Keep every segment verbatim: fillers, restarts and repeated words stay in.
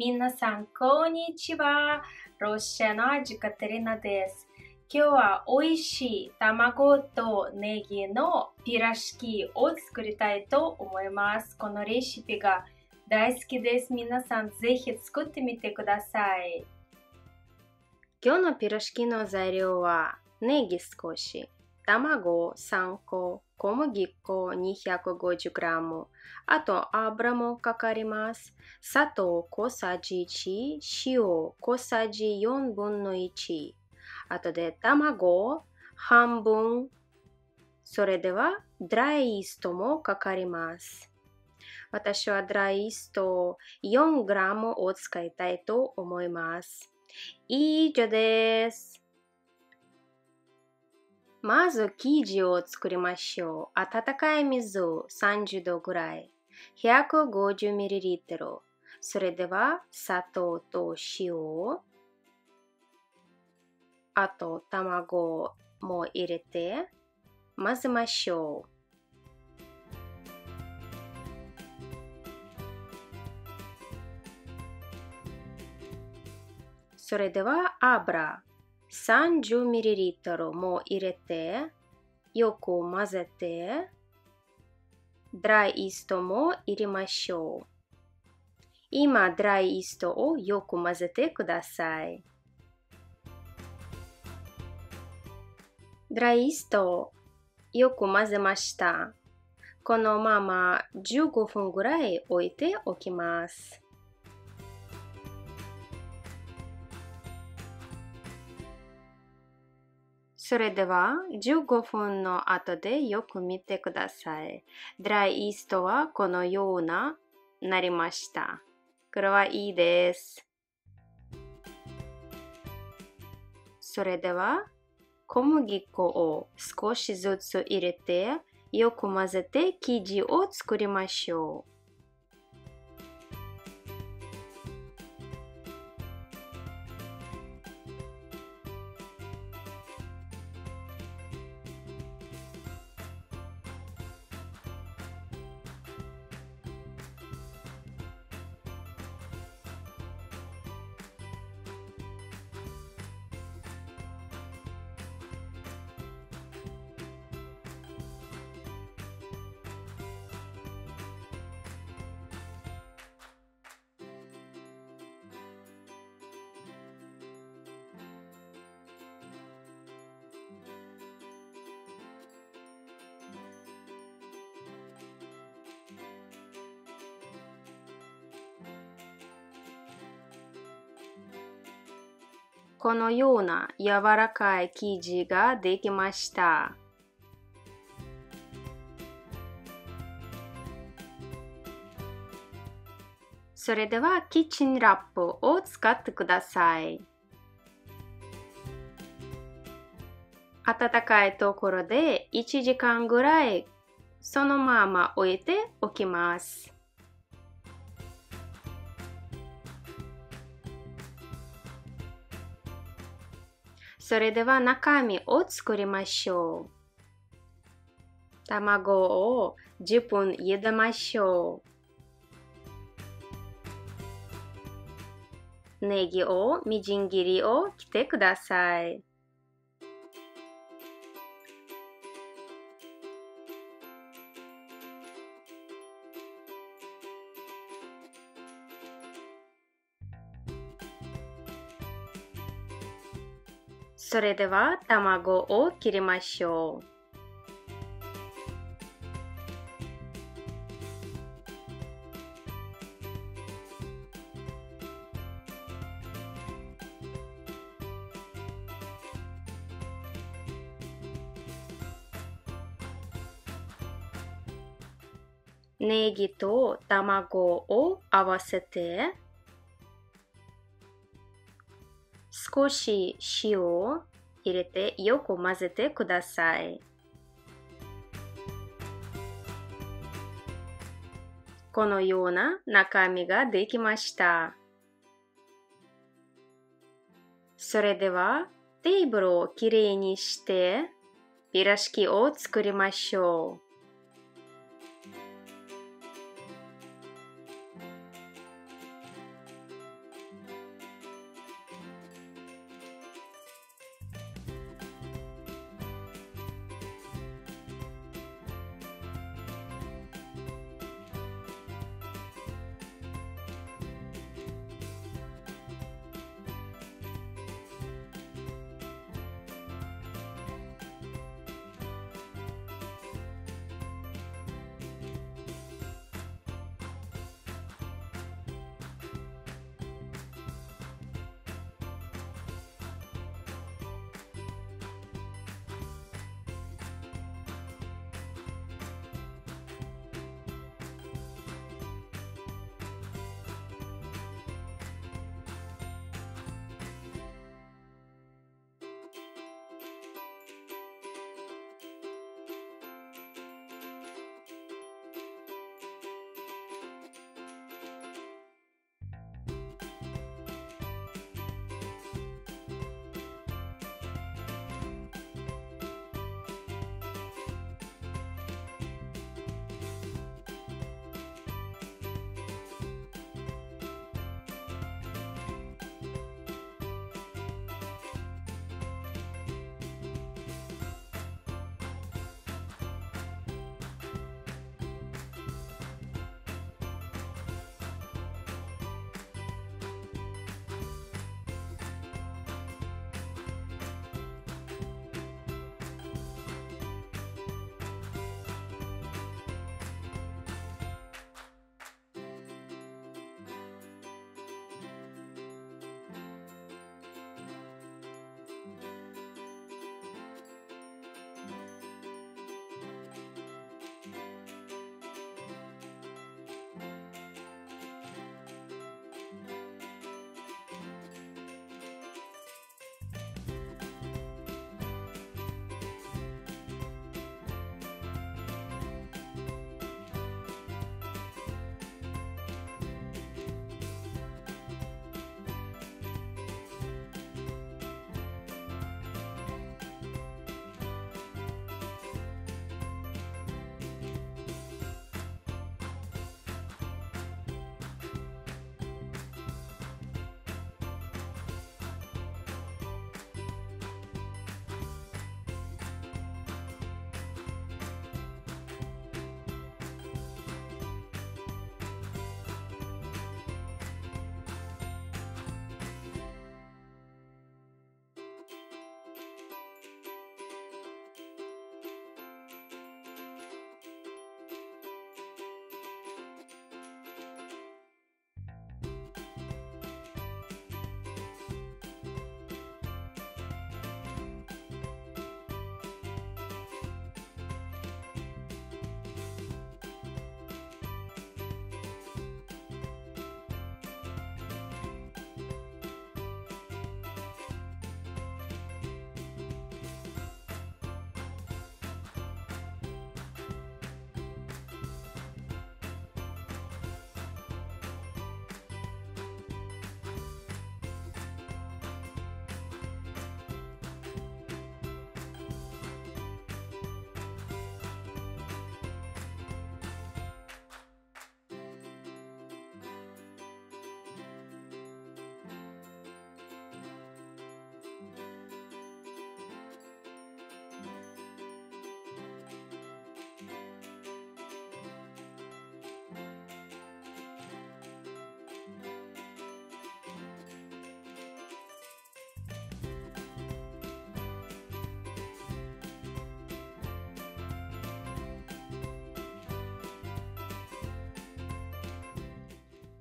皆さん、こんにちは。ロシアの味カテリナです。今日は美味しい卵とネギのピラシキを作りたいと思います。このレシピが大好きです。皆さん、ぜひ作ってみてください。今日のピラシキの材料はネギ少し、卵さんこ、小麦粉 にひゃくごじゅうグラム、あと油もかかります。砂糖小さじいち、塩小さじよんぶんのいち、あとで卵半分、それではドライイーストもかかります。私はドライイースト よんグラム を使いたいと思います。以上です。まず生地を作りましょう。温かい水さんじゅうどぐらい ひゃくごじゅうミリリットル、 それでは砂糖と塩、あと卵も入れて混ぜましょう。それでは油 さんじゅうミリリットル も入れて、よく混ぜて、ドライイーストも入れましょう。今、ドライイーストをよく混ぜてください。ドライイーストをよく混ぜました。このままじゅうごふんぐらい置いておきます。それではじゅうごふんの後でよく見てください。ドライイーストはこのようななりました。これはいいです。それでは小麦粉を少しずつ入れて、よく混ぜて生地を作りましょう。このような柔らかい生地ができました。それではキッチンラップを使ってください。暖かいところでいちじかんぐらいそのまま置いておきます。それでは中身を作りましょう。卵をじゅっぷん茹でましょう。ネギをみじん切りをしてください。それでは卵を切りましょう。ネギと卵を合わせて、少し塩を入れてよく混ぜてください。このような中身ができました。それではテーブルをきれいにしてピラシキを作りましょう。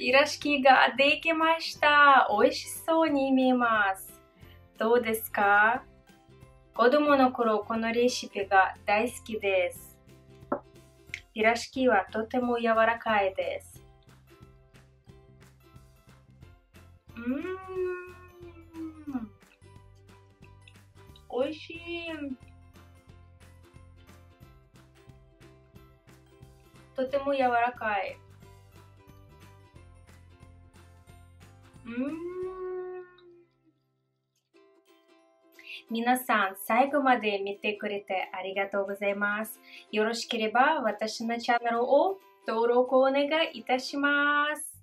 ピラシキができました。美味しそうに見えます。どうですか？子供の頃、このレシピが大好きです。ピラシキはとても柔らかいです。うーん、美味しい。とても柔らかい。うーん。皆さん、最後まで見てくれてありがとうございます。よろしければ私のチャンネルを登録をお願いいたします。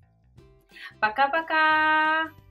バカバカー。